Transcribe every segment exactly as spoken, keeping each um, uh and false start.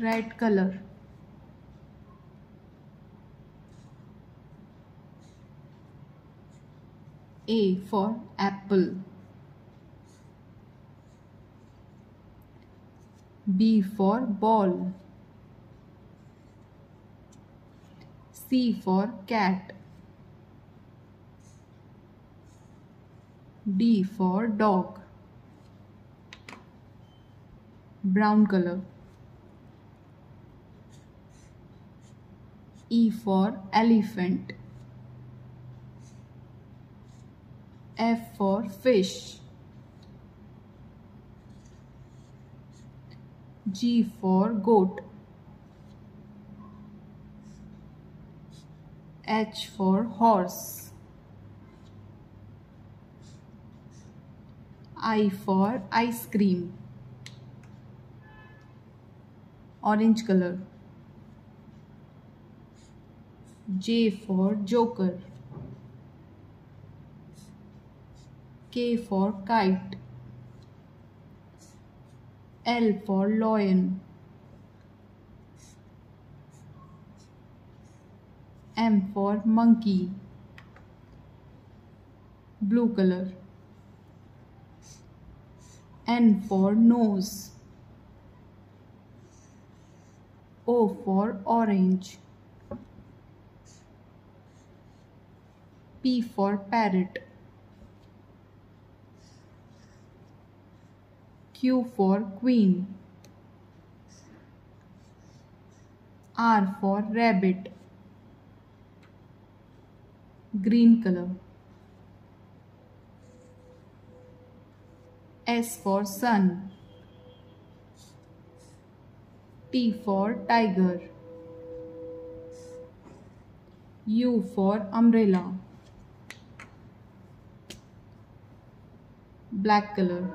red color. A for apple. B for ball. C for cat. D for dog. Brown color. E for elephant. F for fish. G for goat. H for horse. I for ice cream. Orange color. J for joker. K for kite. L for lion. M for monkey. Blue color. N for nose. O for orange. P for parrot. Q for queen. R for rabbit. Green color. S for sun. T for tiger. U for umbrella. Black color.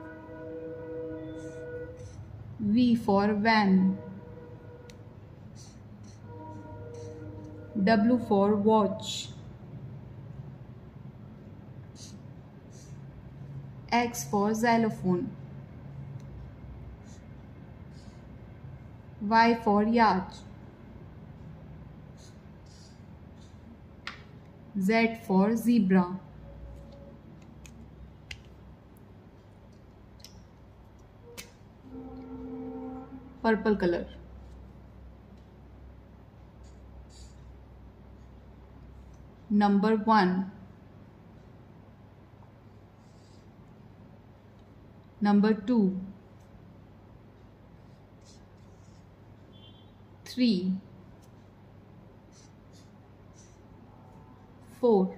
V for van. W for watch. X for xylophone. Y for yacht. Z for zebra. Purple color. Number one. Number two. Three. Four.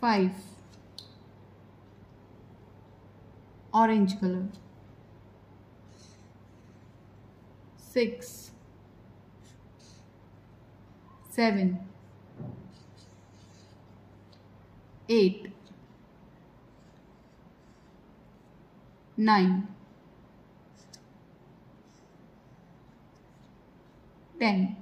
Five. Orange color. Six. Seven. Eight. Nine. Ten.